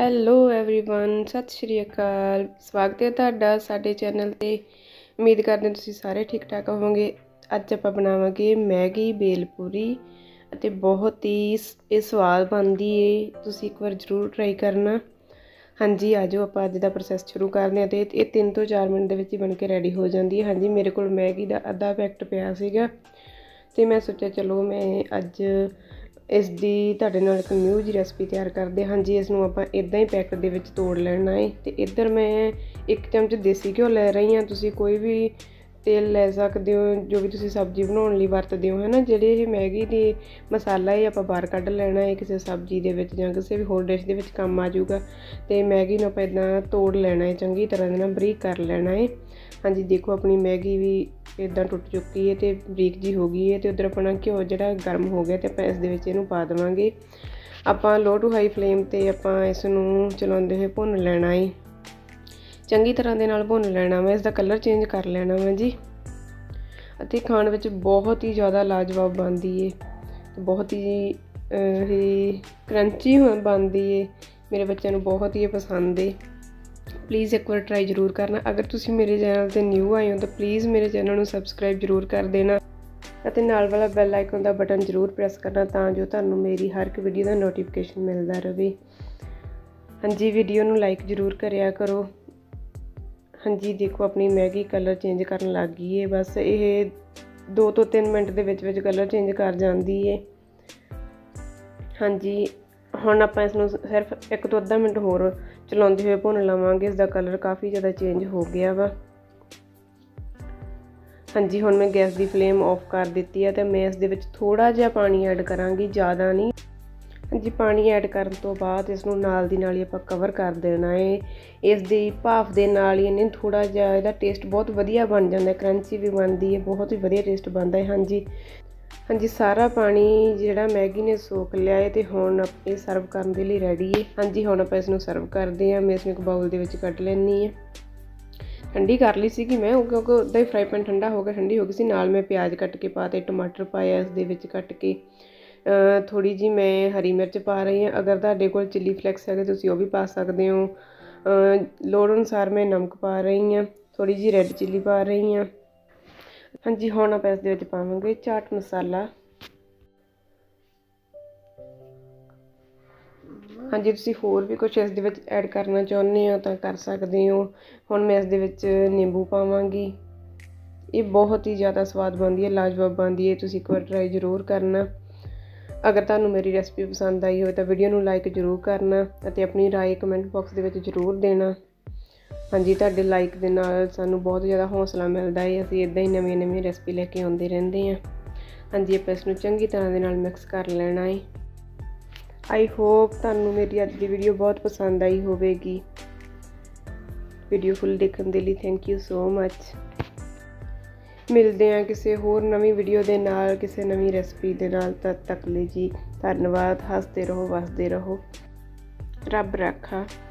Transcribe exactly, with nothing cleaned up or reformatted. Hello everyone ਸਤਿ ਸ਼੍ਰੀ ਅਕਾਲ। ਸਵਾਗਤ ਹੈ ਤੁਹਾਡਾ ਸਾਡੇ ਚੈਨਲ ਤੇ। ਉਮੀਦ ਕਰਦੇ ਹਾਂ ਤੁਸੀਂ ਸਾਰੇ ਠੀਕ ਠਾਕ ਹੋਵੋਗੇ। ਅੱਜ ਆਪਾਂ ਬਣਾਵਾਂਗੇ ਮੈਗੀ ਬੇਲਪੂਰੀ ਅਤੇ ਬਹੁਤ ਹੀ ਇਹ ਸਵਾਦ ਬਣਦੀ ਏ, ਤੁਸੀਂ ਇੱਕ ਵਾਰ ਜ਼ਰੂਰ ਟਰਾਈ ਕਰਨਾ। ਹਾਂਜੀ ਆ ਜਾਓ ਆਪਾਂ ਅੱਜ ਦਾ ਪ੍ਰੋਸੈਸ ਸ਼ੁਰੂ ਕਰਦੇ ਹਾਂ ਤੇ ਇਹ ਤਿੰਨ ਤੋਂ ਚਾਰ ਮਿੰਟ ਦੇ ਵਿੱਚ ਹੀ ਬਣ ਕੇ ਰੈਡੀ ਹੋ ਜਾਂਦੀ ਹੈ। ਹਾਂਜੀ ਮੇਰੇ ਕੋਲ ਮੈਗੀ ਦਾ ਅੱਧਾ ਪੈਕਟ ਪਿਆ ਸੀਗਾ ਤੇ ਮੈਂ ਸੋਚਿਆ ਚਲੋ ਮੈਂ ਅੱਜ इस दी तुहाडे नाल इक न्यू जी रैसिपी तैयार करते हैं। जी इसनूं आपां इदां ही पैकेट दे विच तोड़ लेना है। तो इधर मैं एक चमच देसी घ्यो लै रही हाँ, तुसीं कोई भी तेल लै सकदे हो जो भी तुसीं सब्जी बनाउण लई वरतदे हो, है ना। जिहड़े इह मैगी दे मसाला है आपां बाहर कढ लैना है, किसी सब्जी दे विच जां किसी भी होर डिश दे विच काम आ जाऊगा। तो मैगी नूं आपां इदां तोड़ लैना है, चंगी तरह नाल बरीक कर लैना है। हाँ जी देखो अपनी मैगी भी इदा टुट चुकी है तो बरीक जी हो गई है। तो उधर अपना घ्यो जरा गर्म हो गया तो आप इस दे विच इहनूं पा देवांगे। आपां लो टू हाई फ्लेम ते आपां इस नूं चलाउंदे होए भुन लैना है, चंगी तरह के नाल भुन लैना वा। इसका कलर चेंज कर लैना वा जी। अते खाण विच बहुत ही ज़्यादा लाजवाब बनती है, बहुत ही ही क्रंची बनती है। मेरे बच्चों नूं बहुत ही पसंद है, प्लीज़ एक बार ट्राई जरूर करना। अगर तुसीं मेरे चैनल पर न्यू आए हो तो प्लीज़ मेरे चैनल को सबसक्राइब जरूर कर देना और नाल वाला बैल आइकन का बटन जरूर प्रेस करना तां जो तुहानूं मेरी हर एक वीडियो का नोटिफिकेशन मिलता रहे। हाँ जी वीडियो नूं लाइक जरूर करिया करो। हाँ जी देखो अपनी मैगी कलर चेंज कर लग गई है, बस ये दो तो तीन मिनट के विच विच कलर चेंज कर जाती है। हाँ जी हुण आपां इसनूं सिर्फ एक तो अद्धा मिनट होर चलाउंदे होए भुन लवांगे। इसका कलर काफ़ी ज़्यादा चेंज हो गया वा। हाँ जी हुण मैं गैस की फ्लेम ऑफ कर दी है तो मैं इस दे विच थोड़ा जिहा पानी ऐड करांगी, ज़्यादा नहीं। हाँ जी पानी ऐड करन तो बाद इसनूं नाल दी नाल ही आपां कवर कर देना है। इस दी भाफ दे नाल ही इहने थोड़ा जिहा इहदा टेस्ट बहुत वधिया बन जांदा है, क्रंची भी बनदी है, बहुत ही वधिया टेस्ट बनदा है। हाँ जी हाँ जी सारा पानी जिहड़ा मैगी ने सोख लिया है तो हुण ये सर्व करन दे लई रैडी है। हाँ जी हुण आपां इस नूं सर्व करदे हां। मैं इस नूं इक बाउल दे विच कढ लैनी है। ठंडी कर ली सी मैं क्योंकि उदा ही फ्राई पैन ठंडा हो गया, ठंडी हो गई सी। नाल मैं प्याज कट के पाते, टमाटर पाया इस दे विच कट के, थोड़ी जी मैं हरी मिर्च पा रही हूँ। अगर तुहाडे कोल चिली फ्लैक्स है तो तुसीं ओह भी पा सकदे हो। लोड़ अनुसार मैं नमक पा रही हूँ, थोड़ी जी रैड चिली पा रही हूँ। हाँ जी हुण आपां इस दे विच पावांगे चाट मसाला। हाँ जी तुसीं होर भी कुछ इस दे विच ऐड करना चाहुंदे हो तां कर सकदे हो। हुण मैं इस दे विच नींबू पावांगी। ये बहुत ही ज़्यादा स्वाद बनती है, लाजवाब बनती है, तुसीं एक बार ट्राई जरूर करना। अगर तुहानूं मेरी रैसिपी पसंद आई हो तां वीडियो नूं लाइक जरूर करना अते अपनी राय कमेंट बॉक्स दे विच जरूर देना। हाँ जी तुहाडे लाइक दे नाल सानूं बहुत ज़्यादा हौसला मिलता है, असीं इदां ही नवीं नवीं रेसिपी लैके आउंदे रहिंदे हां। हाँ जी आपां इस नूं चंगी तरह दे नाल मिक्स कर लेना है। आई होप तुहानूं मेरी अज दी वीडियो बहुत पसंद आई होवेगी। वीडियो फुल देखण दे लई थैंक यू सो मच। मिलदे हां किसी होर नवीं वीडियो दे नाल, किसी नवीं रेसिपी दे नाल। तद तक लई जी धन्नवाद। हसदे रहो, वसदे रहो। रब राखा।